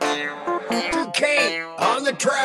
2K on the track.